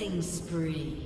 Killing spree.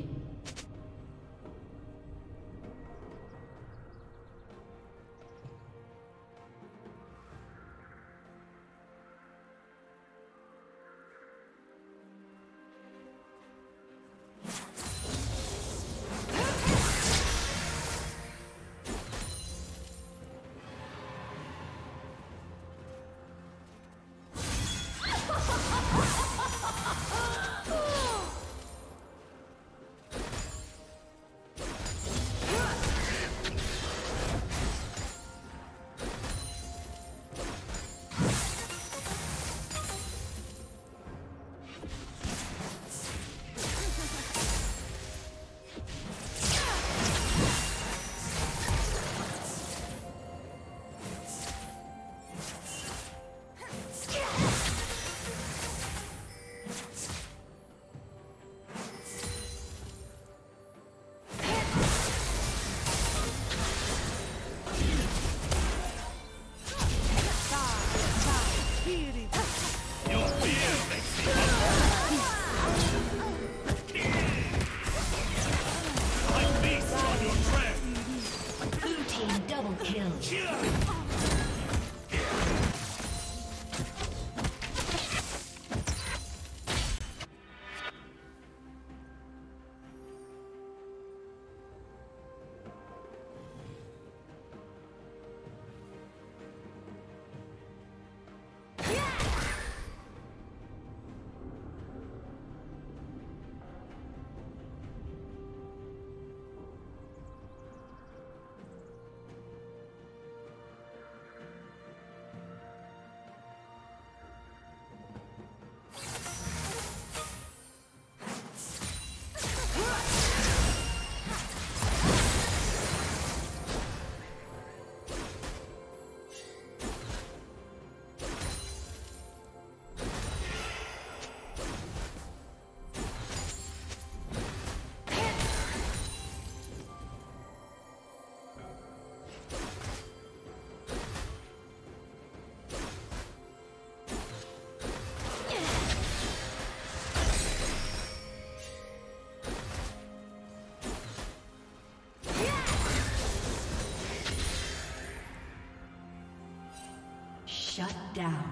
Shut down.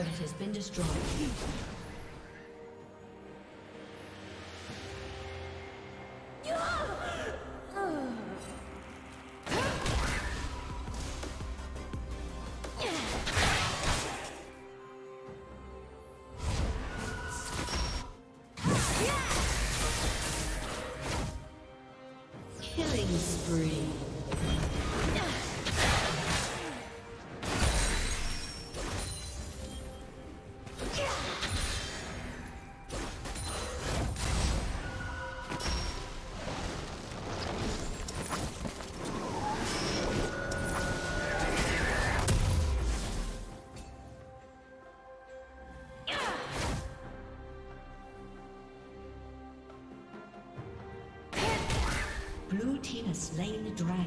turret has been destroyed. Blue team has slain the dragon.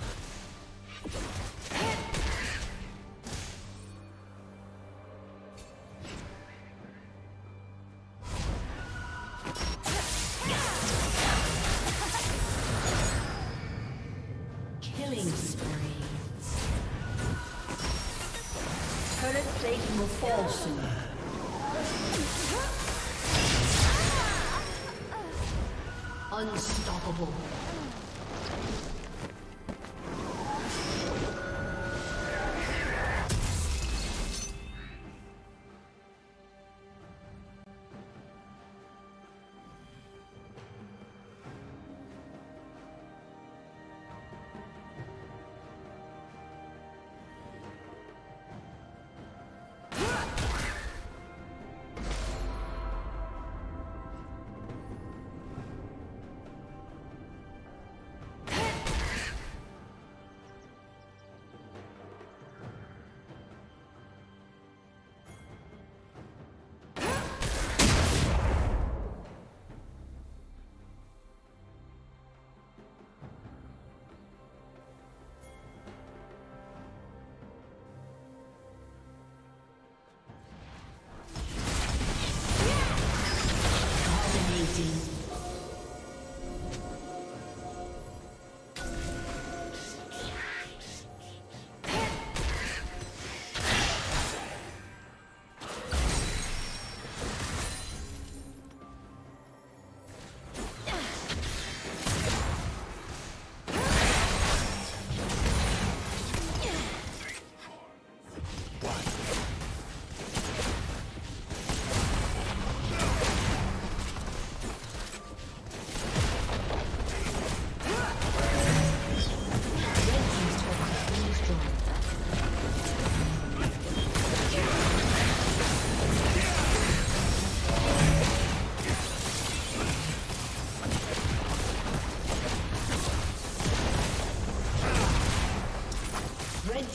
Killing spree. Turret plating will fall soon. Unstoppable.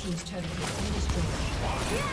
He's turned into a destroyer.